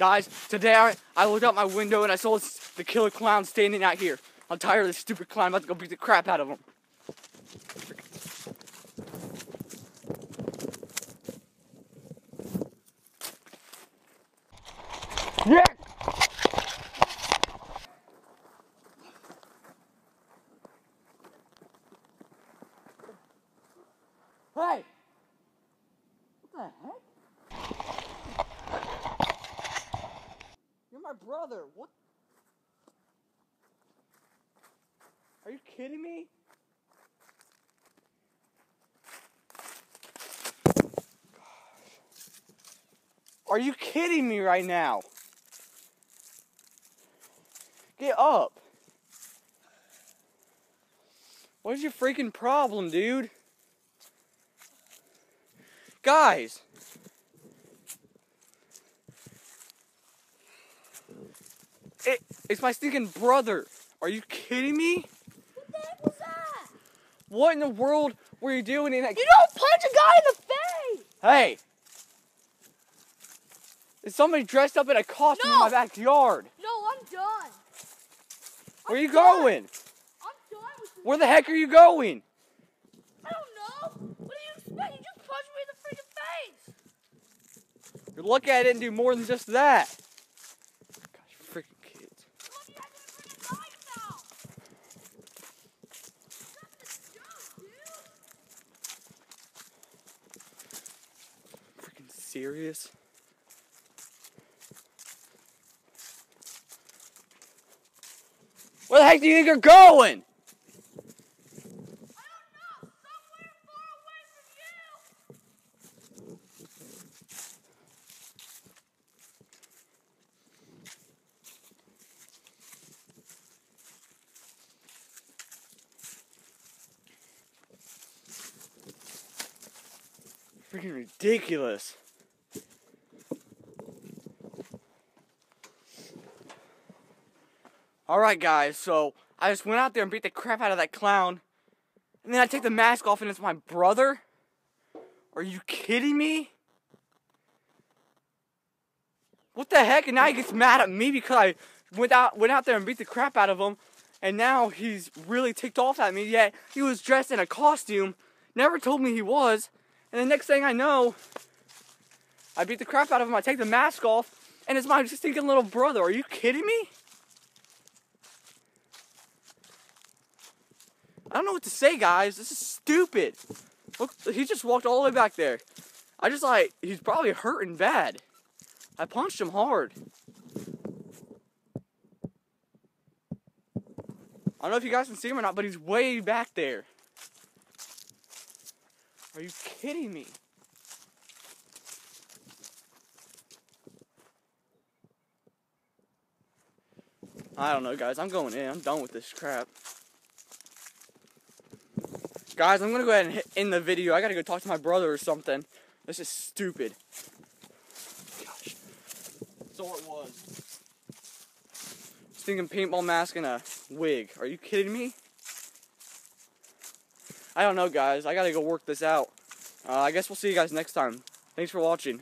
Guys, today I looked out my window and I saw the killer clown standing out here. I'm tired of this stupid clown. I'm about to go beat the crap out of him. Yeah! Hey! What the heck? You're my brother. What? Are you kidding me? Are you kidding me right now? Get up. What is your freaking problem, dude? Guys. It's my stinking brother. Are you kidding me? What the heck was that? What in the world were you doing in that? You don't punch a guy in the face! Hey. Is somebody dressed up in a costume in my backyard? No, I'm done. Where are you going? I'm done with you. Where the heck are you going? I don't know. What do you expect? You just punched me in the freaking face. You're lucky I didn't do more than just that. Gosh, freaking kids. You're lucky I didn't freaking die now. That's a joke, dude. Freaking serious. Where the heck do you think you're going? I don't know. Somewhere far away from you. Freaking ridiculous. Alright guys, so I just went out there and beat the crap out of that clown. And then I take the mask off and it's my brother? Are you kidding me? What the heck? And now he gets mad at me because I went out there and beat the crap out of him. And now he's really ticked off at me, yet he was dressed in a costume. Never told me he was. And the next thing I know, I beat the crap out of him, I take the mask off, and it's my stinking little brother. Are you kidding me? I don't know what to say, guys. This is stupid. Look, he just walked all the way back there. I just, like, he's probably hurting bad. I punched him hard. I don't know if you guys can see him or not, but he's way back there. Are you kidding me? I don't know, guys. I'm going in. I'm done with this crap. Guys, I'm gonna go ahead and end the video. I gotta go talk to my brother or something. This is stupid. Gosh. So it was. Stinking paintball mask and a wig. Are you kidding me? I don't know, guys. I gotta go work this out. I guess we'll see you guys next time. Thanks for watching.